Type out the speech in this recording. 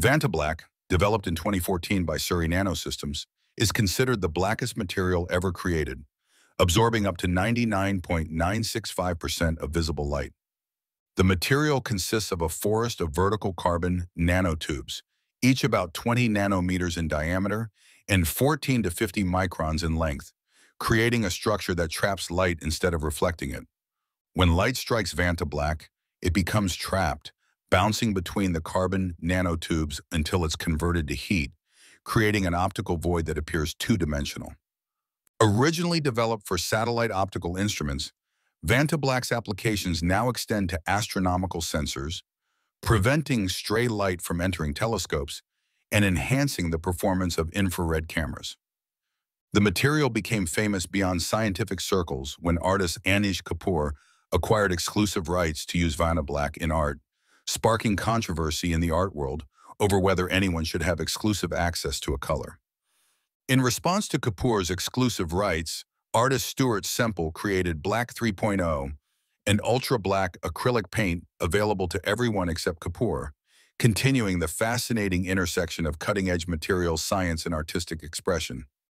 Vantablack, developed in 2014 by Surrey Nanosystems, is considered the blackest material ever created, absorbing up to 99.965% of visible light. The material consists of a forest of vertical carbon nanotubes, each about 20 nanometers in diameter and 14 to 50 microns in length, creating a structure that traps light instead of reflecting it. When light strikes Vantablack, it becomes trapped, bouncing between the carbon nanotubes until it's converted to heat, creating an optical void that appears two-dimensional. Originally developed for satellite optical instruments, Vantablack's applications now extend to astronomical sensors, preventing stray light from entering telescopes and enhancing the performance of infrared cameras. The material became famous beyond scientific circles when artist Anish Kapoor acquired exclusive rights to use Vantablack in art, sparking controversy in the art world over whether anyone should have exclusive access to a color. In response to Kapoor's exclusive rights, artist Stuart Semple created Black 3.0, an ultra-black acrylic paint available to everyone except Kapoor, continuing the fascinating intersection of cutting-edge materials science and artistic expression.